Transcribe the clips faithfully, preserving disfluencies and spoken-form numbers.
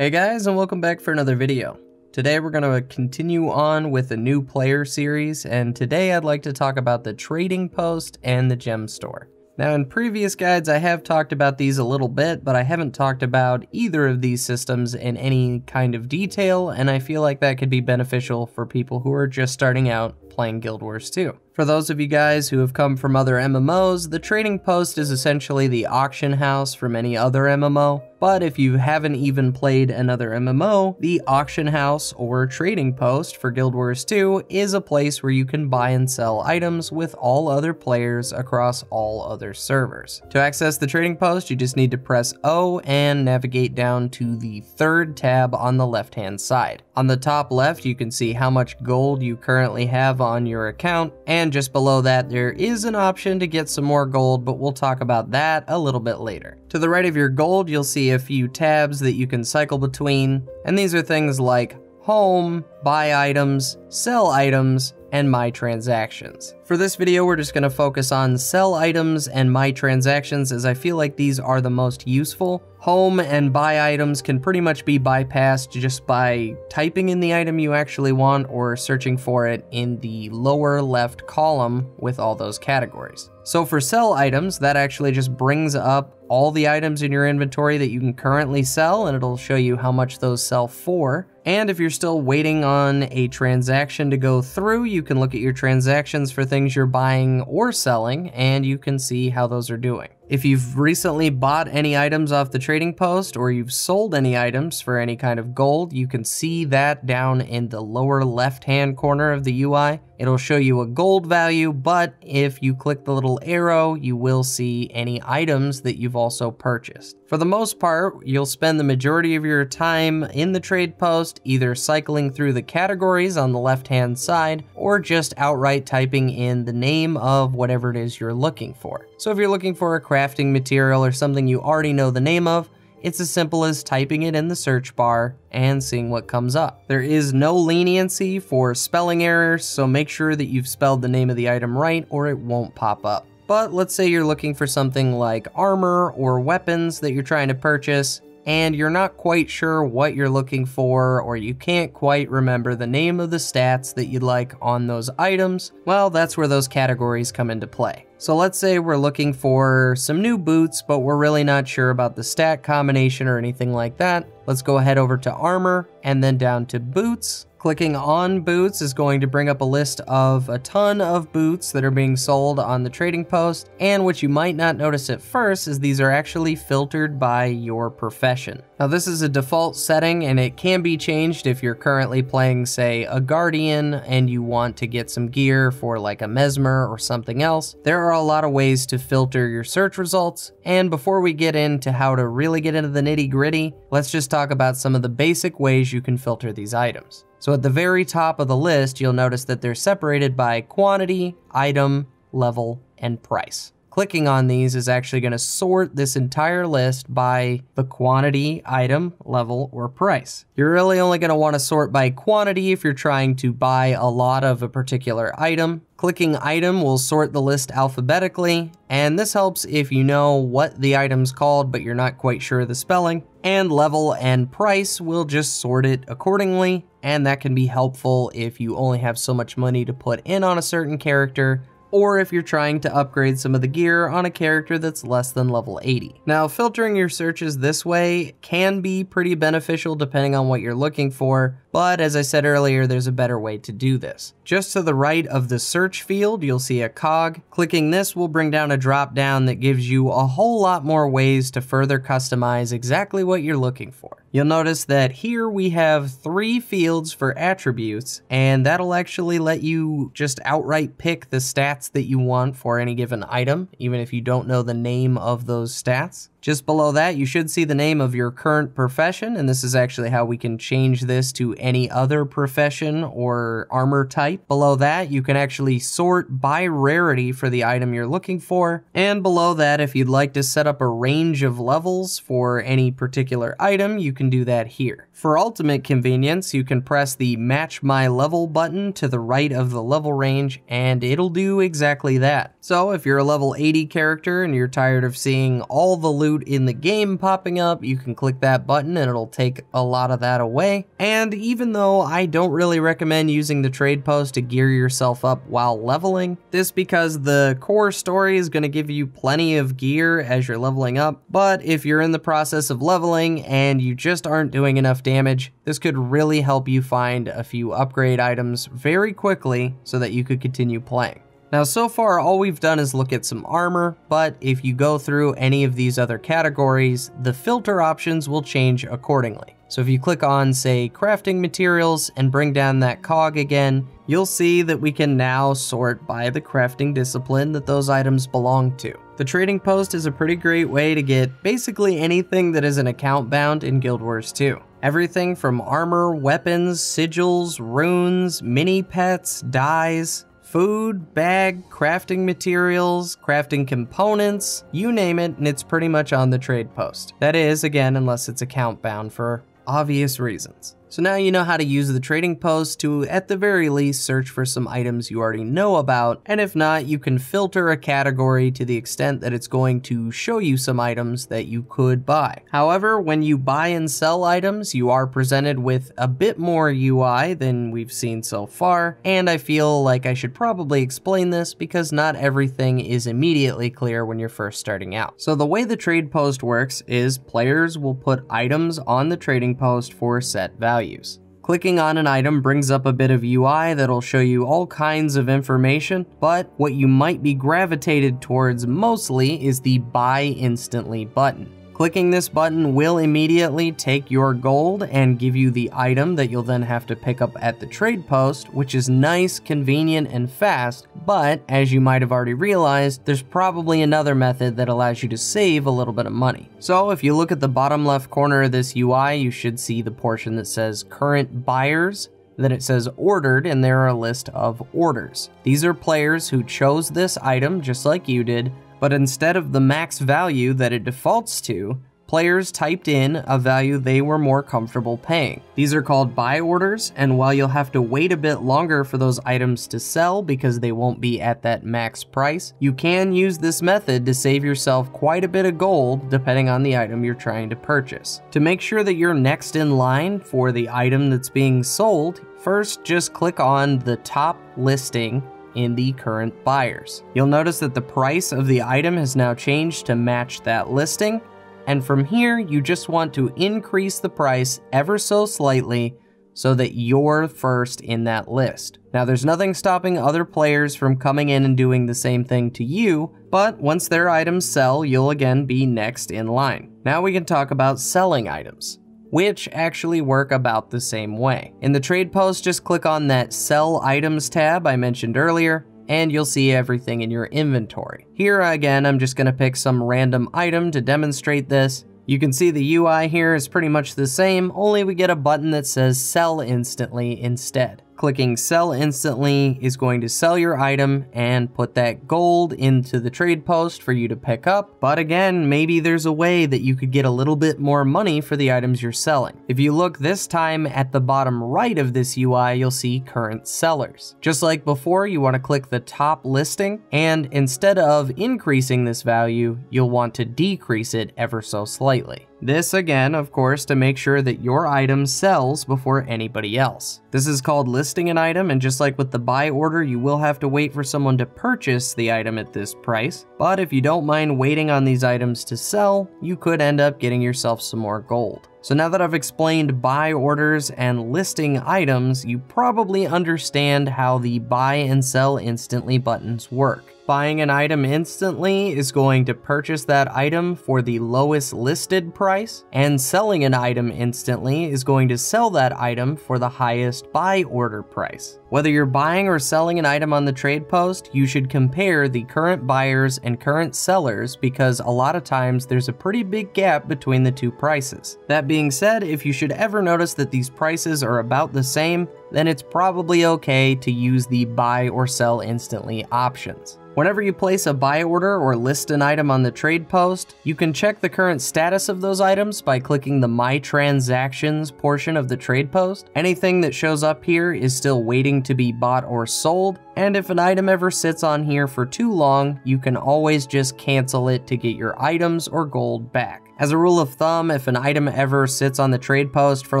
Hey guys, and welcome back for another video. Today we're going to continue on with a new player series, and today I'd like to talk about the Trading Post and the Gem Store. Now in previous guides I have talked about these a little bit, but I haven't talked about either of these systems in any kind of detail, and I feel like that could be beneficial for people who are just starting out playing Guild Wars two. For those of you guys who have come from other M M Os, the Trading Post is essentially the auction house from any other M M O, but if you haven't even played another M M O, the auction house or Trading Post for Guild Wars two is a place where you can buy and sell items with all other players across all other servers. To access the Trading Post, you just need to press O and navigate down to the third tab on the left-hand side. On the top left, you can see how much gold you currently have on your account, and just below that there is an option to get some more gold, but we'll talk about that a little bit later. To the right of your gold, you'll see a few tabs that you can cycle between, and these are things like home, buy items, sell items, and my transactions. For this video, we're just going to focus on sell items and my transactions, as I feel like these are the most useful. Home and buy items can pretty much be bypassed just by typing in the item you actually want or searching for it in the lower left column with all those categories. So for sell items, that actually just brings up all the items in your inventory that you can currently sell, and it'll show you how much those sell for. And if you're still waiting on a transaction to go through, you can look at your transactions for things you're buying or selling, and you can see how those are doing. If you've recently bought any items off the Trading Post, or you've sold any items for any kind of gold, you can see that down in the lower left-hand corner of the U I. It'll show you a gold value, but if you click the little arrow, you will see any items that you've also purchased. For the most part, you'll spend the majority of your time in the Trade Post either cycling through the categories on the left-hand side, or just outright typing in the name of whatever it is you're looking for. So if you're looking for a craft crafting material or something you already know the name of, it's as simple as typing it in the search bar and seeing what comes up. There is no leniency for spelling errors, so make sure that you've spelled the name of the item right or it won't pop up. But let's say you're looking for something like armor or weapons that you're trying to purchase, and you're not quite sure what you're looking for, or you can't quite remember the name of the stats that you'd like on those items, well, that's where those categories come into play. So let's say we're looking for some new boots, but we're really not sure about the stat combination or anything like that. Let's go ahead over to armor and then down to boots. Clicking on boots is going to bring up a list of a ton of boots that are being sold on the Trading Post, and what you might not notice at first is these are actually filtered by your profession. Now this is a default setting, and it can be changed if you're currently playing, say, a Guardian and you want to get some gear for like a Mesmer or something else. There are a lot of ways to filter your search results, and before we get into how to really get into the nitty-gritty, let's just talk about some of the basic ways you can filter these items. So at the very top of the list, you'll notice that they're separated by quantity, item, level, and price. Clicking on these is actually going to sort this entire list by the quantity, item, level, or price. You're really only going to want to sort by quantity if you're trying to buy a lot of a particular item. Clicking item will sort the list alphabetically, and this helps if you know what the item's called but you're not quite sure of the spelling. And level and price will just sort it accordingly, and that can be helpful if you only have so much money to put in on a certain character, or if you're trying to upgrade some of the gear on a character that's less than level eighty. Now, filtering your searches this way can be pretty beneficial depending on what you're looking for, but as I said earlier, there's a better way to do this. Just to the right of the search field, you'll see a cog. Clicking this will bring down a drop down that gives you a whole lot more ways to further customize exactly what you're looking for. You'll notice that here we have three fields for attributes, and that'll actually let you just outright pick the stats that you want for any given item, even if you don't know the name of those stats. Just below that, you should see the name of your current profession, and this is actually how we can change this to any other profession or armor type. Below that, you can actually sort by rarity for the item you're looking for, and below that, if you'd like to set up a range of levels for any particular item, you can do that here. For ultimate convenience, you can press the Match My Level button to the right of the level range, and it'll do exactly that. So if you're a level eighty character and you're tired of seeing all the loot loot in the game popping up, you can click that button and it'll take a lot of that away. And even though I don't really recommend using the Trade Post to gear yourself up while leveling, this because the core story is going to give you plenty of gear as you're leveling up, but if you're in the process of leveling and you just aren't doing enough damage, this could really help you find a few upgrade items very quickly so that you could continue playing. Now, so far, all we've done is look at some armor, but if you go through any of these other categories, the filter options will change accordingly. So if you click on, say, crafting materials and bring down that cog again, you'll see that we can now sort by the crafting discipline that those items belong to. The Trading Post is a pretty great way to get basically anything that is an account bound in Guild Wars two. Everything from armor, weapons, sigils, runes, mini pets, dyes, food, bag, crafting materials, crafting components, you name it, and it's pretty much on the Trade Post. That is, again, unless it's account bound for obvious reasons. So now you know how to use the Trading Post to, at the very least, search for some items you already know about, and if not, you can filter a category to the extent that it's going to show you some items that you could buy. However, when you buy and sell items, you are presented with a bit more U I than we've seen so far, and I feel like I should probably explain this because not everything is immediately clear when you're first starting out. So the way the Trade Post works is players will put items on the Trading Post for set value. Values. Clicking on an item brings up a bit of U I that'll show you all kinds of information, but what you might be gravitated towards mostly is the Buy Instantly button. Clicking this button will immediately take your gold and give you the item that you'll then have to pick up at the Trade Post, which is nice, convenient, and fast, but as you might have already realized, there's probably another method that allows you to save a little bit of money. So if you look at the bottom left corner of this U I, you should see the portion that says Current Buyers. Then it says ordered, and there are a list of orders. These are players who chose this item just like you did, but instead of the max value that it defaults to, players typed in a value they were more comfortable paying. These are called buy orders, and while you'll have to wait a bit longer for those items to sell because they won't be at that max price, you can use this method to save yourself quite a bit of gold depending on the item you're trying to purchase. To make sure that you're next in line for the item that's being sold, first just click on the top listing in the current buyers. You'll notice that the price of the item has now changed to match that listing, and from here you just want to increase the price ever so slightly so that you're first in that list. Now, there's nothing stopping other players from coming in and doing the same thing to you, but once their items sell, you'll again be next in line. Now we can talk about selling items, which actually work about the same way. In the Trade Post, just click on that Sell Items tab I mentioned earlier, and you'll see everything in your inventory. Here again, I'm just gonna pick some random item to demonstrate this. You can see the U I here is pretty much the same, only we get a button that says Sell Instantly instead. Clicking Sell Instantly is going to sell your item and put that gold into the Trade Post for you to pick up. But again, maybe there's a way that you could get a little bit more money for the items you're selling. If you look this time at the bottom right of this U I, you'll see current sellers. Just like before, you want to click the top listing, and instead of increasing this value, you'll want to decrease it ever so slightly. This again, of course, to make sure that your item sells before anybody else. This is called listing an item, and just like with the buy order, you will have to wait for someone to purchase the item at this price, but if you don't mind waiting on these items to sell, you could end up getting yourself some more gold. So now that I've explained buy orders and listing items, you probably understand how the buy and sell instantly buttons work. Buying an item instantly is going to purchase that item for the lowest listed price, and selling an item instantly is going to sell that item for the highest buy order price. Whether you're buying or selling an item on the Trade Post, you should compare the current buyers and current sellers because a lot of times there's a pretty big gap between the two prices. That being said, if you should ever notice that these prices are about the same, then it's probably okay to use the buy or sell instantly options. Whenever you place a buy order or list an item on the Trade Post, you can check the current status of those items by clicking the My Transactions portion of the Trade Post. Anything that shows up here is still waiting to be bought or sold, and if an item ever sits on here for too long, you can always just cancel it to get your items or gold back. As a rule of thumb, if an item ever sits on the Trade Post for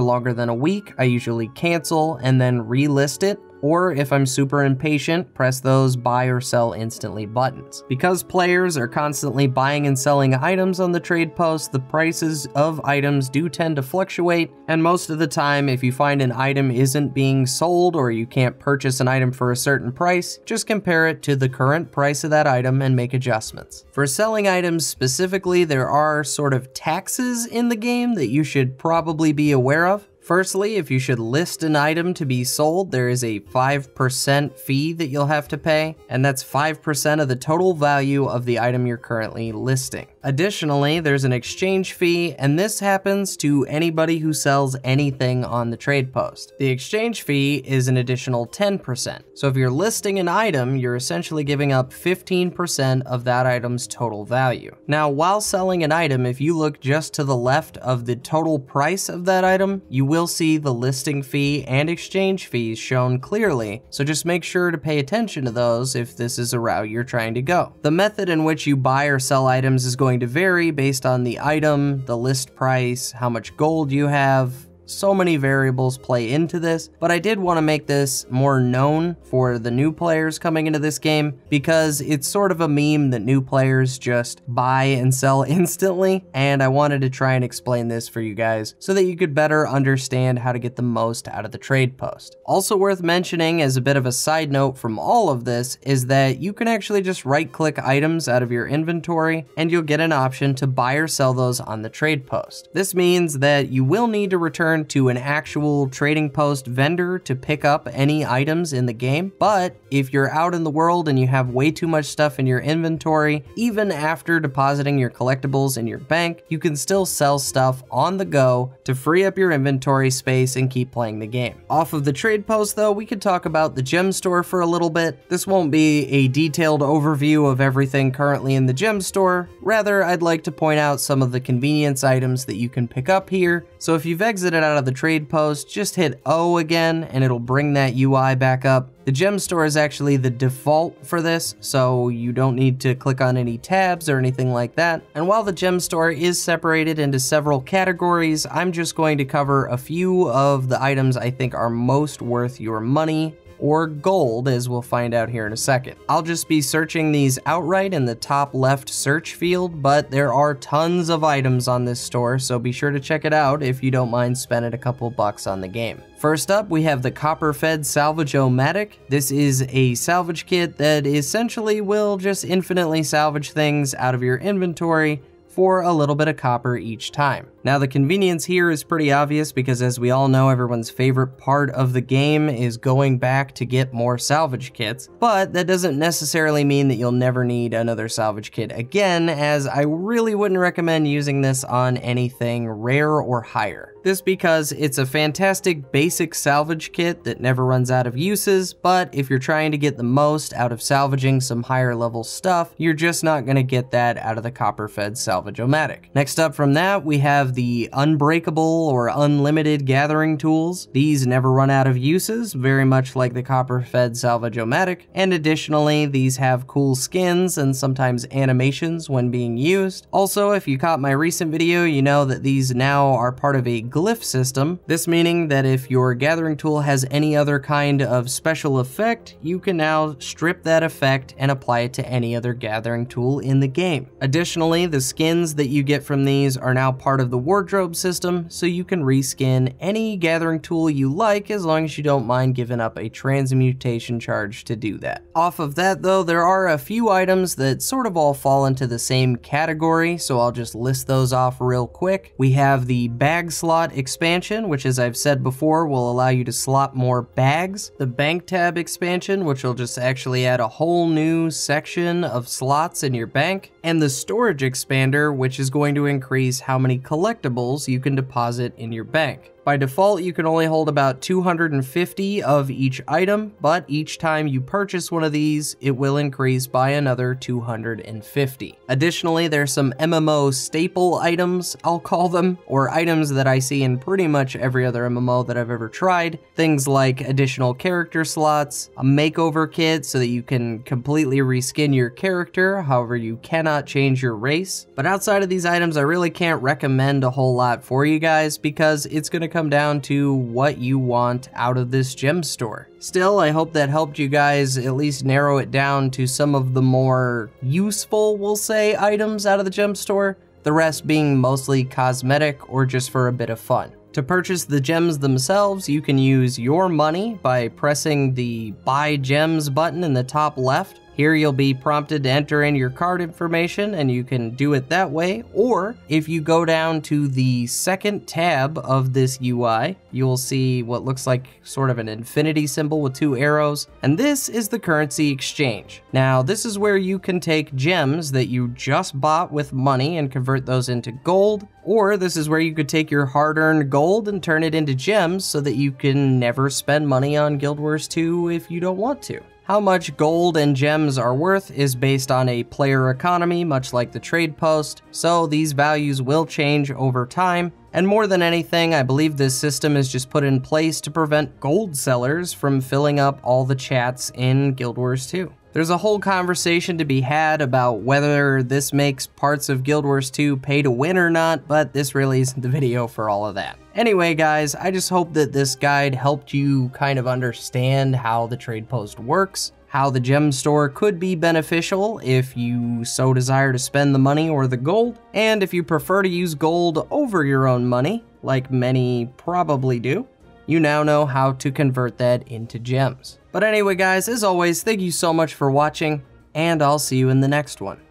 longer than a week, I usually cancel and then relist it. Or if I'm super impatient, press those buy or sell instantly buttons. Because players are constantly buying and selling items on the Trade Post, the prices of items do tend to fluctuate, and most of the time if you find an item isn't being sold or you can't purchase an item for a certain price, just compare it to the current price of that item and make adjustments. For selling items specifically, there are sort of taxes in the game that you should probably be aware of. Firstly, if you should list an item to be sold, there is a five percent fee that you'll have to pay, and that's five percent of the total value of the item you're currently listing. Additionally, there's an exchange fee, and this happens to anybody who sells anything on the Trade Post. The exchange fee is an additional ten percent. So if you're listing an item, you're essentially giving up fifteen percent of that item's total value. Now, while selling an item, if you look just to the left of the total price of that item, you will see the listing fee and exchange fees shown clearly, so just make sure to pay attention to those if this is a route you're trying to go. The method in which you buy or sell items is going to vary based on the item, the list price, how much gold you have. So many variables play into this, but I did want to make this more known for the new players coming into this game because it's sort of a meme that new players just buy and sell instantly, and I wanted to try and explain this for you guys so that you could better understand how to get the most out of the Trade Post. Also worth mentioning as a bit of a side note from all of this is that you can actually just right-click items out of your inventory and you'll get an option to buy or sell those on the Trade Post. This means that you will need to return to an actual Trading Post vendor to pick up any items in the game, but if you're out in the world and you have way too much stuff in your inventory, even after depositing your collectibles in your bank, you can still sell stuff on the go to free up your inventory space and keep playing the game. Off of the Trade Post though, we could talk about the Gem Store for a little bit. This won't be a detailed overview of everything currently in the Gem Store, rather I'd like to point out some of the convenience items that you can pick up here. So if you've exited out of the Trade Post, just hit O again and it'll bring that U I back up. The Gem Store is actually the default for this, so you don't need to click on any tabs or anything like that. And while the Gem Store is separated into several categories, I'm just going to cover a few of the items I think are most worth your money, or gold, as we'll find out here in a second. I'll just be searching these outright in the top left search field, but there are tons of items on this store, so be sure to check it out if you don't mind spending a couple bucks on the game. First up, we have the Copper-Fed Salvage-O-Matic. This is a salvage kit that essentially will just infinitely salvage things out of your inventory for a little bit of copper each time. Now the convenience here is pretty obvious because as we all know, everyone's favorite part of the game is going back to get more salvage kits, but that doesn't necessarily mean that you'll never need another salvage kit again, as I really wouldn't recommend using this on anything rare or higher. This because it's a fantastic basic salvage kit that never runs out of uses, but if you're trying to get the most out of salvaging some higher level stuff, you're just not gonna get that out of the Copper-Fed Salvage-O-Matic. Next up from that, we have the Unbreakable or Unlimited Gathering Tools. These never run out of uses, very much like the Copper-Fed Salvage-O-Matic, and additionally, these have cool skins and sometimes animations when being used. Also, if you caught my recent video, you know that these now are part of a glyph system. This meaning that if your gathering tool has any other kind of special effect, you can now strip that effect and apply it to any other gathering tool in the game. Additionally, the skins that you get from these are now part of the wardrobe system, so you can reskin any gathering tool you like as long as you don't mind giving up a transmutation charge to do that. Off of that though, there are a few items that sort of all fall into the same category, so I'll just list those off real quick. We have the bag slot expansion, which as I've said before will allow you to slot more bags. The bank tab expansion, which will just actually add a whole new section of slots in your bank. And the storage expander, which is going to increase how many collectibles you can deposit in your bank. By default, you can only hold about two hundred fifty of each item, but each time you purchase one of these, it will increase by another two hundred fifty. Additionally, there's some M M O staple items, I'll call them, or items that I see in pretty much every other M M O that I've ever tried. Things like additional character slots, a makeover kit so that you can completely reskin your character, however you cannot change your race. But outside of these items, I really can't recommend a whole lot for you guys because it's going to come down to what you want out of this gem store. Still, I hope that helped you guys at least narrow it down to some of the more useful, we'll say, items out of the gem store, the rest being mostly cosmetic or just for a bit of fun. To purchase the gems themselves, you can use your money by pressing the Buy Gems button in the top left. Here you'll be prompted to enter in your card information and you can do it that way, or if you go down to the second tab of this U I, you'll see what looks like sort of an infinity symbol with two arrows, and this is the currency exchange. Now this is where you can take gems that you just bought with money and convert those into gold, or this is where you could take your hard-earned gold and turn it into gems so that you can never spend money on Guild Wars two if you don't want to. How much gold and gems are worth is based on a player economy, much like the Trade Post, so these values will change over time. And more than anything, I believe this system is just put in place to prevent gold sellers from filling up all the chats in Guild Wars two. There's a whole conversation to be had about whether this makes parts of Guild Wars two pay to win or not, but this really isn't the video for all of that. Anyway guys, I just hope that this guide helped you kind of understand how the Trade Post works, how the gem store could be beneficial if you so desire to spend the money or the gold, and if you prefer to use gold over your own money, like many probably do, you now know how to convert that into gems. But anyway guys, as always, thank you so much for watching, and I'll see you in the next one.